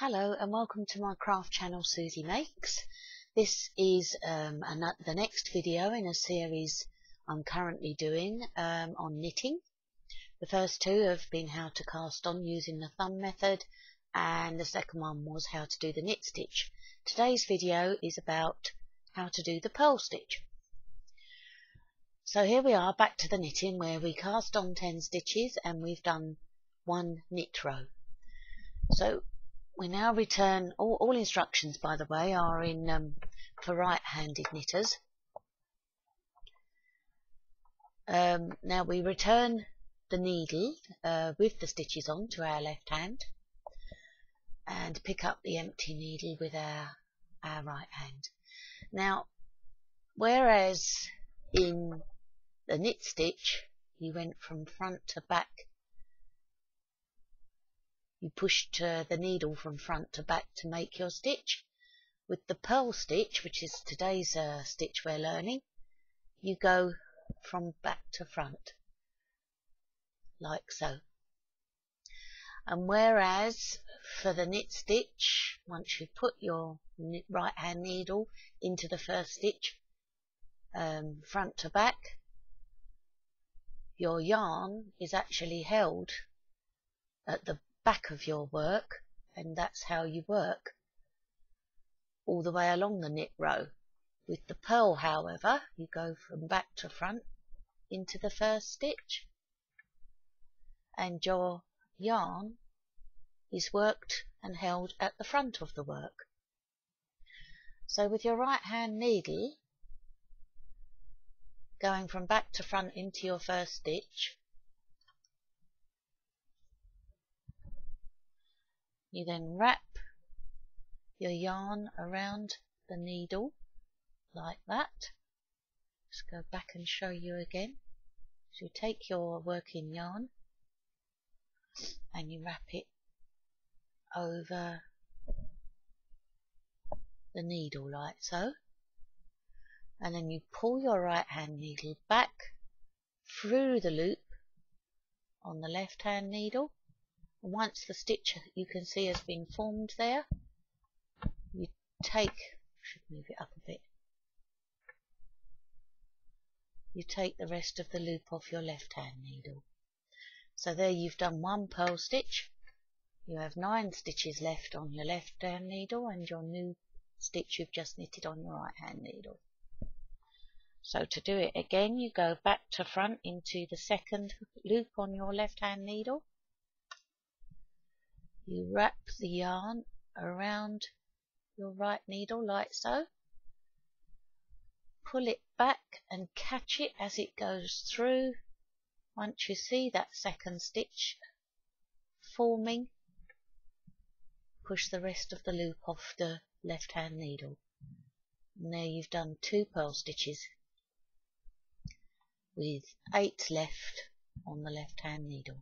Hello and welcome to my craft channel, Susie Makes. This is the next video in a series I'm currently doing on knitting. The first two have been how to cast on using the thumb method, and the second one was how to do the knit stitch. Today's video is about how to do the purl stitch. So here we are back to the knitting, where we cast on 10 stitches and we've done one knit row. So we now return, all instructions by the way are in for right-handed knitters. Now we return the needle with the stitches on to our left hand and pick up the empty needle with our right hand. Now, whereas in the knit stitch you went from front to back, you pushed the needle from front to back to make your stitch. With the purl stitch, which is today's stitch we're learning, you go from back to front, like so. And whereas for the knit stitch, once you put your right hand needle into the first stitch, front to back, your yarn is actually held at the back of your work, and that's how you work all the way along the knit row. With the purl, however, you go from back to front into the first stitch, and your yarn is worked and held at the front of the work. So with your right hand needle going from back to front into your first stitch, you then wrap your yarn around the needle like that. Let's go back and show you again. So you take your working yarn and you wrap it over the needle like so, and then you pull your right hand needle back through the loop on the left hand needle. Once the stitch you can see has been formed there, you take, should move it up a bit, you take the rest of the loop off your left hand needle. So there you've done one purl stitch. You have 9 stitches left on your left hand needle and your new stitch you've just knitted on your right hand needle. So to do it again, you go back to front into the second loop on your left hand needle. You wrap the yarn around your right needle like so, pull it back and catch it as it goes through. Once you see that second stitch forming, push the rest of the loop off the left hand needle. And there you've done 2 purl stitches with 8 left on the left hand needle.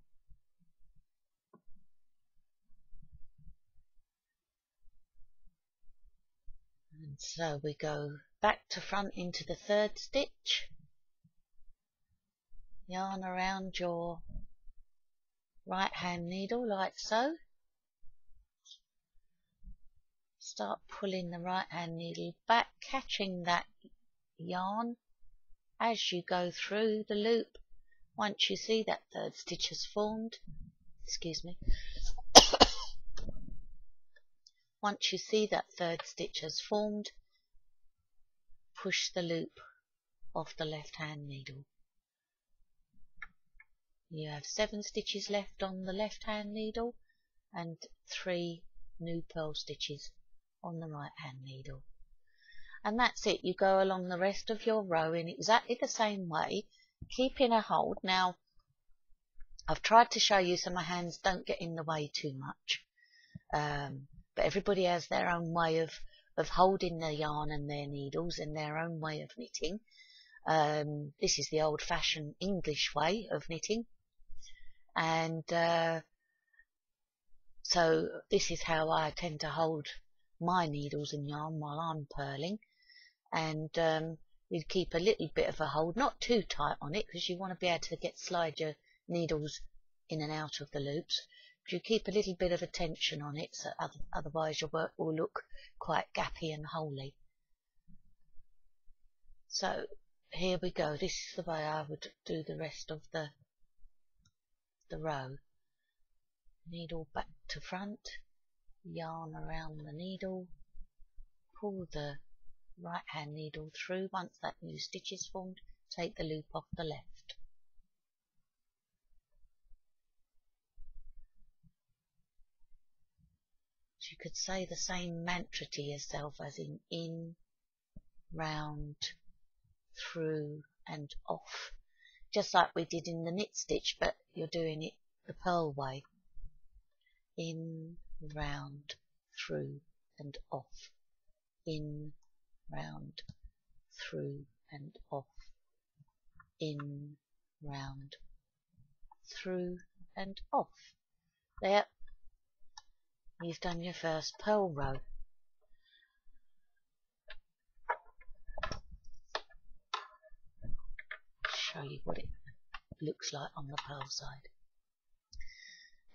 And so we go back to front into the third stitch, yarn around your right hand needle like so, start pulling the right hand needle back, catching that yarn as you go through the loop. Once you see that third stitch has formed, once you see that third stitch has formed, push the loop off the left hand needle. You have 7 stitches left on the left hand needle and 3 new purl stitches on the right hand needle. And that's it. You go along the rest of your row in exactly the same way, keeping a hold. Now, I've tried to show you so my hands don't get in the way too much. But everybody has their own way of holding their yarn and their needles and their own way of knitting. This is the old-fashioned English way of knitting, and so this is how I tend to hold my needles and yarn while I'm purling. And you keep a little bit of a hold, not too tight on it, because you want to be able to slide your needles in and out of the loops. you keep a little bit of attention on it, so otherwise your work will look quite gappy and holey. So here we go, this is the way I would do the rest of the row. Needle back to front, yarn around the needle, pull the right hand needle through. Once that new stitch is formed, take the loop off the left. You could say the same mantra to yourself, as in, round, through and off, just like we did in the knit stitch, but you're doing it the purl way. In, round, through and off. In, round, through and off. In, round, through and off. There, you've done your first purl row. Show you what it looks like on the purl side.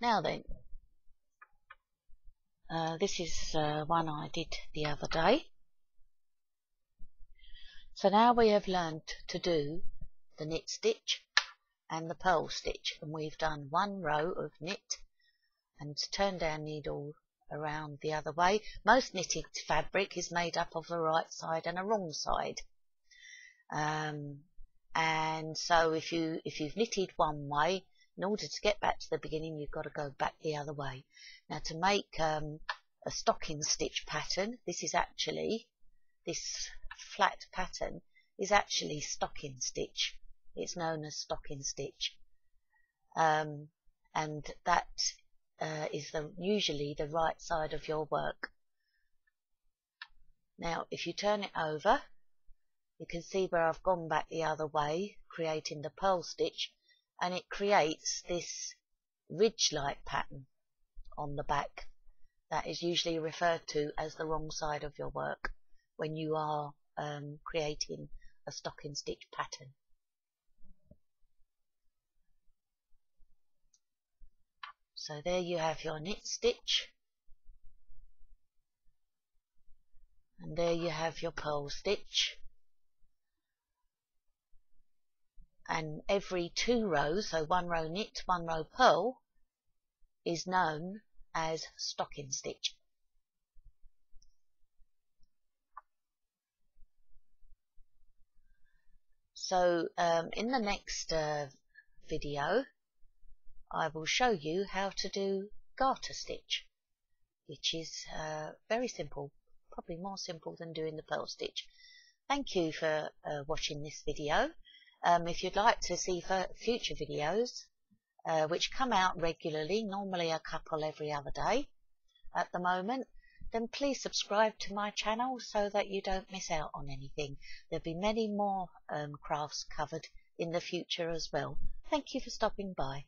Now then, this is one I did the other day. So now we have learned to do the knit stitch and the purl stitch, and we've done one row of knit and turned our needle around the other way. Most knitted fabric is made up of a right side and a wrong side, and so if you've knitted one way, in order to get back to the beginning, you've got to go back the other way. Now to make a stocking stitch pattern, this flat pattern is actually stocking stitch. It's known as stocking stitch, and that is usually the right side of your work. Now if you turn it over, you can see where I've gone back the other way, creating the purl stitch, and it creates this ridge-like pattern on the back. That is usually referred to as the wrong side of your work when you are creating a stocking stitch pattern. So there you have your knit stitch, and there you have your purl stitch. And every two rows, so one row knit, one row purl, is known as stocking stitch. So in the next video, I will show you how to do garter stitch, which is very simple, probably more simple than doing the purl stitch. Thank you for watching this video. If you'd like to see future videos, which come out regularly, normally a couple every other day at the moment, then please subscribe to my channel so that you don't miss out on anything. There'll be many more crafts covered in the future as well. Thank you for stopping by.